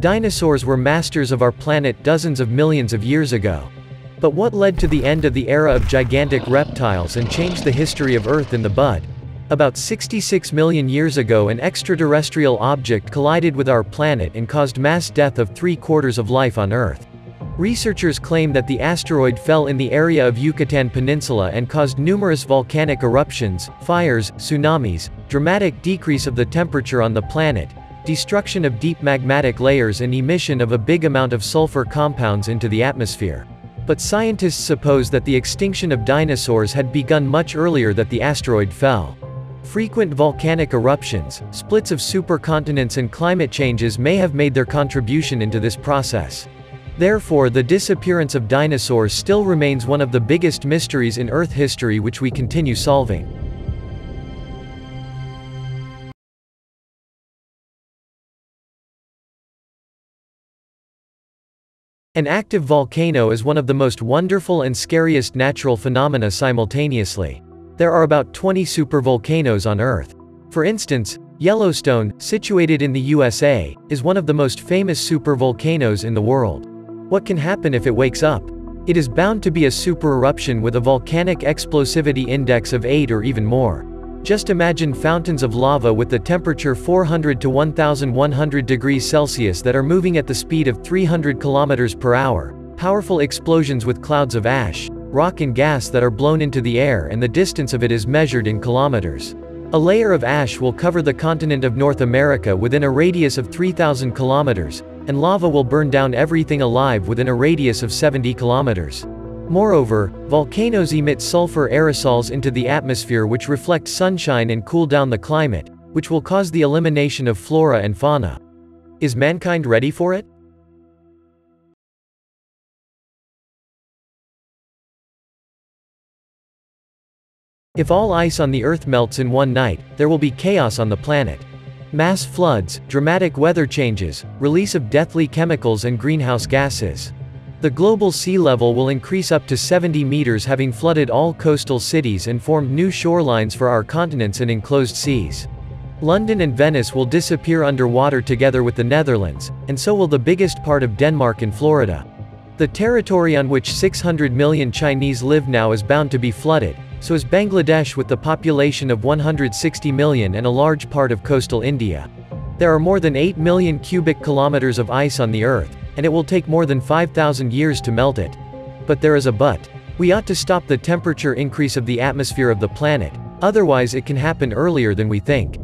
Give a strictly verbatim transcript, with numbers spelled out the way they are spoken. Dinosaurs were masters of our planet dozens of millions of years ago. But what led to the end of the era of gigantic reptiles and changed the history of Earth in the bud? About sixty-six million years ago, an extraterrestrial object collided with our planet and caused mass death of three-quarters of life on Earth. Researchers claim that the asteroid fell in the area of Yucatan Peninsula and caused numerous volcanic eruptions, fires, tsunamis, dramatic decrease of the temperature on the planet, destruction of deep magmatic layers and emission of a big amount of sulfur compounds into the atmosphere. But scientists suppose that the extinction of dinosaurs had begun much earlier that the asteroid fell. Frequent volcanic eruptions, splits of supercontinents and climate changes may have made their contribution into this process. Therefore, the disappearance of dinosaurs still remains one of the biggest mysteries in Earth history, which we continue solving. An active volcano is one of the most wonderful and scariest natural phenomena simultaneously. There are about twenty supervolcanoes on Earth. For instance, Yellowstone, situated in the U S A, is one of the most famous supervolcanoes in the world. What can happen if it wakes up? It is bound to be a supereruption with a volcanic explosivity index of eight or even more. Just imagine fountains of lava with the temperature four hundred to eleven hundred degrees Celsius that are moving at the speed of three hundred kilometers per hour, powerful explosions with clouds of ash, rock and gas that are blown into the air, and the distance of it is measured in kilometers. A layer of ash will cover the continent of North America within a radius of three thousand kilometers, and lava will burn down everything alive within a radius of seventy kilometers. Moreover, volcanoes emit sulfur aerosols into the atmosphere which reflect sunshine and cool down the climate, which will cause the elimination of flora and fauna. Is mankind ready for it? If all ice on the Earth melts in one night, there will be chaos on the planet. Mass floods, dramatic weather changes, release of deadly chemicals and greenhouse gases. The global sea level will increase up to seventy meters, having flooded all coastal cities and formed new shorelines for our continents and enclosed seas. London and Venice will disappear underwater together with the Netherlands, and so will the biggest part of Denmark and Florida. The territory on which six hundred million Chinese live now is bound to be flooded. So is Bangladesh, with the population of one hundred sixty million and a large part of coastal India. There are more than eight million cubic kilometers of ice on the Earth, and it will take more than five thousand years to melt it. But there is a but. We ought to stop the temperature increase of the atmosphere of the planet, otherwise it can happen earlier than we think.